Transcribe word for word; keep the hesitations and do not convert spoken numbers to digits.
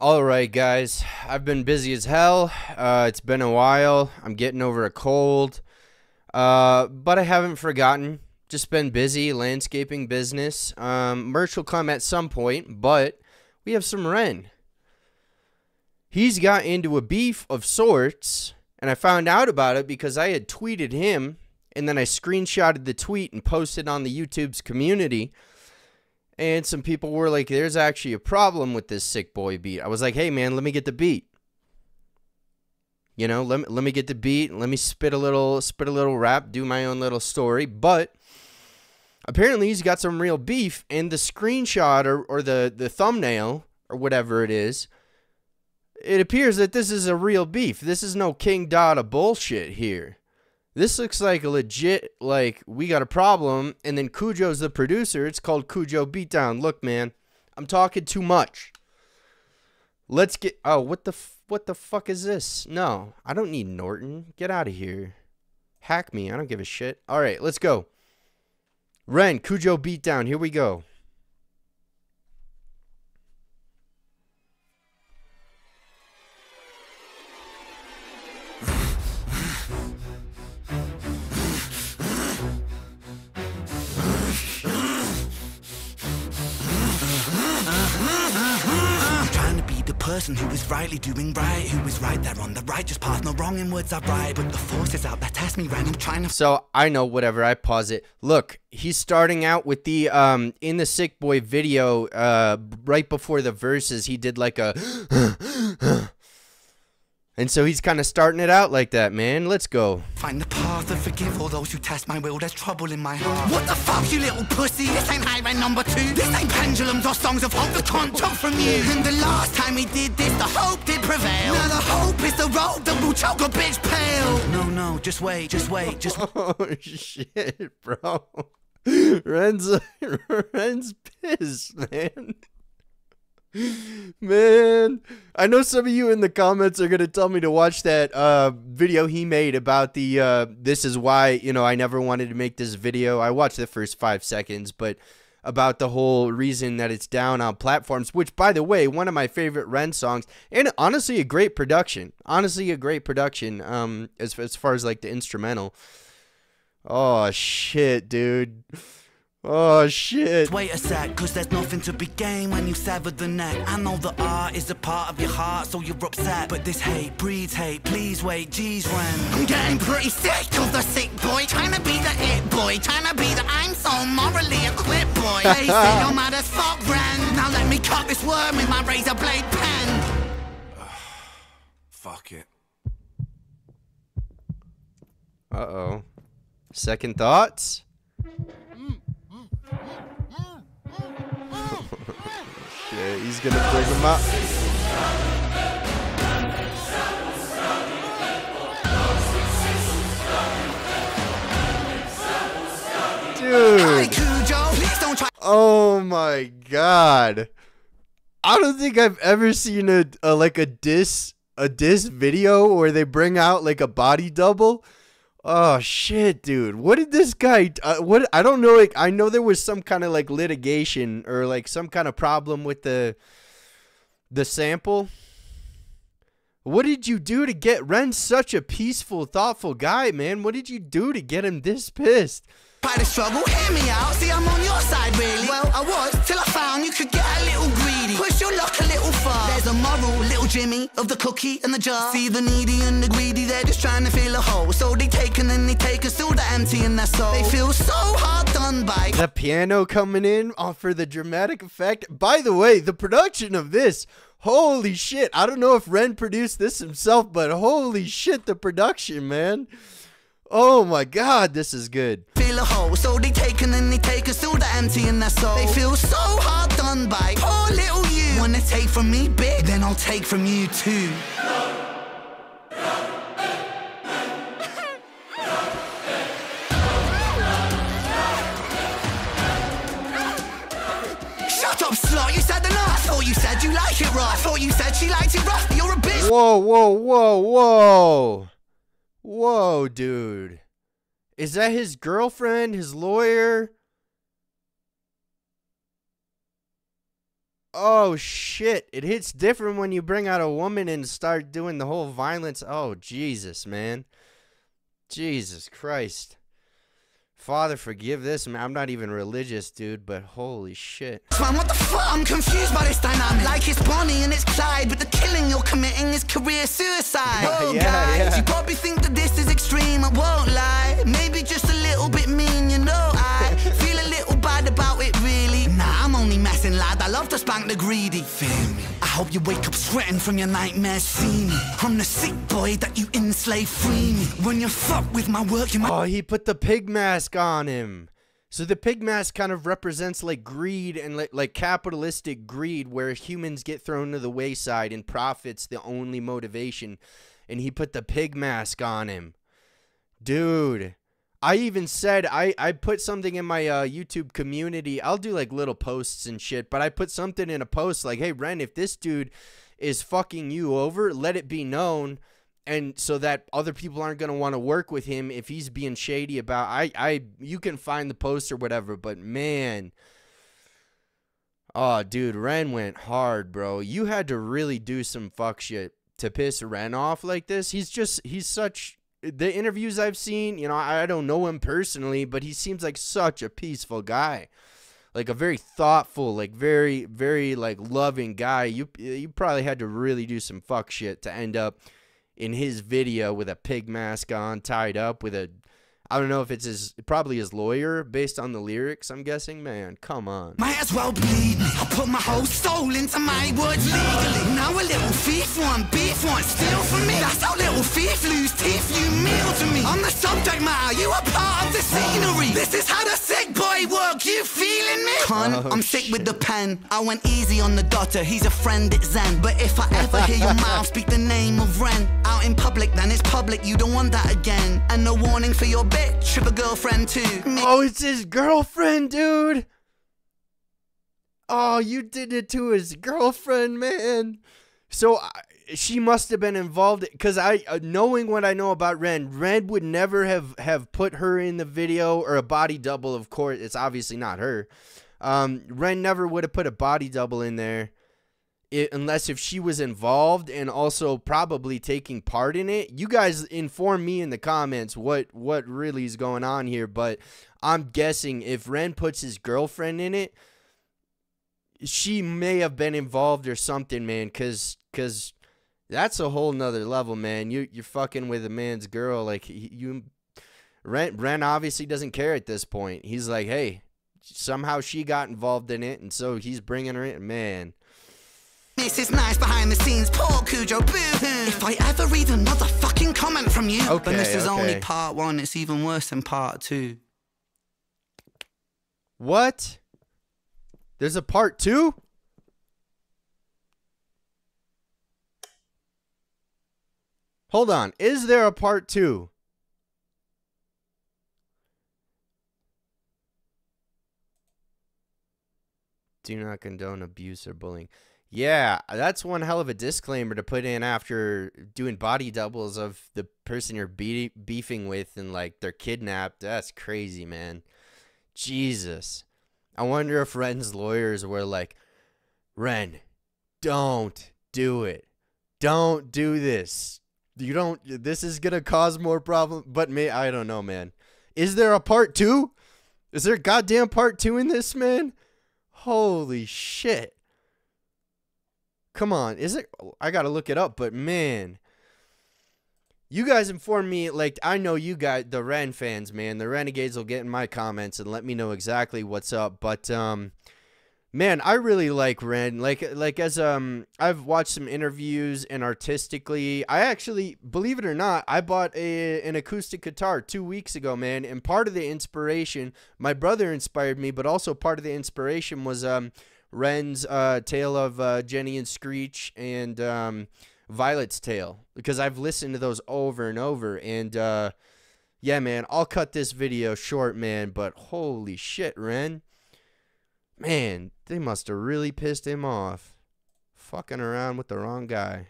Alright guys, I've been busy as hell, uh, it's been a while, I'm getting over a cold, uh, but I haven't forgotten, just been busy, landscaping business, um, merch will come at some point, but we have some Ren. He's got into a beef of sorts, and I found out about it because I had tweeted him, and then I screenshotted the tweet and posted on the YouTube's community. And some people were like, there's actually a problem with this Sick Boy beat. I was like, hey, man, let me get the beat. You know, let me, let me get the beat. Let me spit a little spit a little rap, do my own little story. But apparently he's got some real beef. And the screenshot or, or the, the thumbnail or whatever it is, it appears that this is a real beef. This is no King Dota bullshit here. This looks like a legit, like, we got a problem, and then Kujo's the producer. It's called Kujo Beatdown. Look, man, I'm talking too much. Let's get, oh, what the, f what the fuck is this? No, I don't need Norton. Get out of here. Hack me. I don't give a shit. All right, let's go. Ren, Kujo Beatdown. Here we go. Person who is rightly doing right, who is right there on the righteous path, no wrong in words I write, but the force is out that test me right, I'm trying to. So I know, whatever, I pause it. Look, he's starting out with the um in the Sick Boy video, uh right before the verses, he did like a and so he's kind of starting it out like that, man. Let's go. Find the path and forgive all those who test my will. There's trouble in my heart. What the fuck, you little pussy? This ain't High Ren number two. This ain't Pendulums or Songs of Hope. I can't jump from you. And the last time we did this, the hope did prevail. Now the hope is the road that will choke a bitch pale. No, no, just wait, just wait, just oh, shit, bro. Ren's, Ren's pissed, man. Man, I know some of you in the comments are gonna tell me to watch that uh, video he made about the uh, this is why, you know, I never wanted to make this video. I watched the first five seconds, but about the whole reason that it's down on platforms, which, by the way, one of my favorite Ren songs, and honestly a great production. Honestly a great production um, as, as far as like the instrumental. Oh shit, dude. Oh shit. Wait a sec, cause there's nothing to be gained when you sever the neck. I know the art is a part of your heart, so you're upset. But this hate breeds hate, please wait, geez, Ren. I'm getting pretty sick of the Sick Boy, trying to be the it boy, trying to be the I'm so morally equipped boy. Hey, say no matter, fuck Ren. Now let me cut this worm with my razor blade pen. Fuck it. Uh oh. Second thoughts? Yeah, he's gonna bring him up. Dude. Oh my god. I don't think I've ever seen a, a like a diss a diss video where they bring out like a body double. Oh shit, dude! What did this guy? Uh, what I don't know. Like I know there was some kind of like litigation or like some kind of problem with the the sample. What did you do to get Ren such a peaceful, thoughtful guy, man? What did you do to get him this pissed? By the struggle, hear me out. See, I'm on your side, really. Well, I was till I found you could get a little greedy. Push your luck a little far. There's a moral, little Jimmy, of the cookie and the jar. See the needy and the greedy, they're just trying to fill a hole. So they take and then they take us till they're empty in their soul. They feel so hard done by. The piano coming in for the dramatic effect. By the way, the production of this, holy shit. I don't know if Ren produced this himself, but holy shit, the production, man. Oh my god, this is good. Feel a hole, so they take and then they take us till they're empty in their soul. They feel so hard done by. Poor little you. Wanna take from me, bitch? Then I'll take from you too. Shut up, slut. You said the enough. I thought you said you liked it rough. I thought you said she liked it rough. You're a bitch. Whoa, whoa, whoa, whoa. Whoa, dude. Is that his girlfriend, his lawyer? Oh, shit. It hits different when you bring out a woman and start doing the whole violence. Oh, Jesus, man. Jesus Christ. Father, forgive this, man. I'm not even religious, dude, but holy shit. Man, what the fuck? I'm confused by this dynamic. Like it's Bonnie and it's Clyde, but the killing you're committing is career suicide. Whoa, yeah, guys, yeah. You probably think that this is extreme. I won't lie. Maybe just a little bit mean, you know I feel a little bad about it, really. Nah, I'm only messing, lad. I love to spank the greedy. Feel me? I hope you wake up sweating from your nightmares. See me. I'm the sick boy that you enslave. Free me. When you're fucked with my work, you might... Oh, he put the pig mask on him. So the pig mask kind of represents like greed and like, like capitalistic greed, where humans get thrown to the wayside and profit's the only motivation. And he put the pig mask on him. Dude, I even said I, I put something in my uh, YouTube community. I'll do like little posts and shit, but I put something in a post like, hey, Ren, if this dude is fucking you over, let it be known. And so that other people aren't going to want to work with him if he's being shady about, I, I, you can find the post or whatever, but man, oh dude, Ren went hard, bro. You had to really do some fuck shit to piss Ren off like this. He's just, he's such, the interviews I've seen, you know, I don't know him personally, but he seems like such a peaceful guy, like a very thoughtful, like very, very like loving guy. You, you probably had to really do some fuck shit to end up in his video with a pig mask on, tied up with a, I don't know if it's his, probably his lawyer, based on the lyrics, I'm guessing. Man, come on. Might as well bleed me. I put my whole soul into my words legally. Now a little thief one beats one steal from me. That's how little thief lose teeth, you meal to me. I'm the subject matter, you are part of the scenery. This is how the sick boy work, you feeling me? Con, oh, I'm sick shit. With the pen. I went easy on the Dota, he's a friend, it's Zen. But if I ever hear your mouth speak the name of Ren out in public, then it's public, you don't want that again. And no warning for your bitch of a girlfriend too. Oh, it's his girlfriend, dude. Oh, you did it to his girlfriend, man. So I, she must have been involved, because I, uh, knowing what I know about Ren, Ren would never have have put her in the video, or a body double. Of course, it's obviously not her. Um, Ren never would have put a body double in there. It, unless if she was involved and also probably taking part in it. You guys inform me in the comments what what really is going on here, but I'm guessing if Ren puts his girlfriend in it, she may have been involved or something, man, because because that's a whole nother level, man. You, you're fucking with a man's girl. Like, you, Ren, Ren obviously doesn't care at this point. He's like, hey, somehow she got involved in it, and so he's bringing her in, man. This is nice behind the scenes, poor Kujo, boo-hoo. If I ever read another fucking comment from you. Okay, but this is okay. Only part one, it's even worse than part two. What? There's a part two? Hold on, is there a part two? Do not condone abuse or bullying. Yeah, that's one hell of a disclaimer to put in after doing body doubles of the person you're be beefing with, and like they're kidnapped. That's crazy, man. Jesus. I wonder if Ren's lawyers were like, Ren, don't do it. Don't do this. You don't, this is going to cause more problems. But me, I don't know, man. Is there a part two? Is there a goddamn part two in this, man? Holy shit. Come on, is it? I gotta look it up, but man, you guys inform me. Like, I know you guys, the Ren fans, man, the Renegades will get in my comments and let me know exactly what's up. But um, man, I really like Ren. Like, like as um, I've watched some interviews, and artistically, I actually, believe it or not, I bought a an acoustic guitar two weeks ago, man. And part of the inspiration, my brother inspired me, but also part of the inspiration was um. Ren's uh, tale of uh, Jenny and Screech, and um, Violet's tale, because I've listened to those over and over. And uh, yeah, man, I'll cut this video short, man, but holy shit, Ren, man, they must have really pissed him off, fucking around with the wrong guy.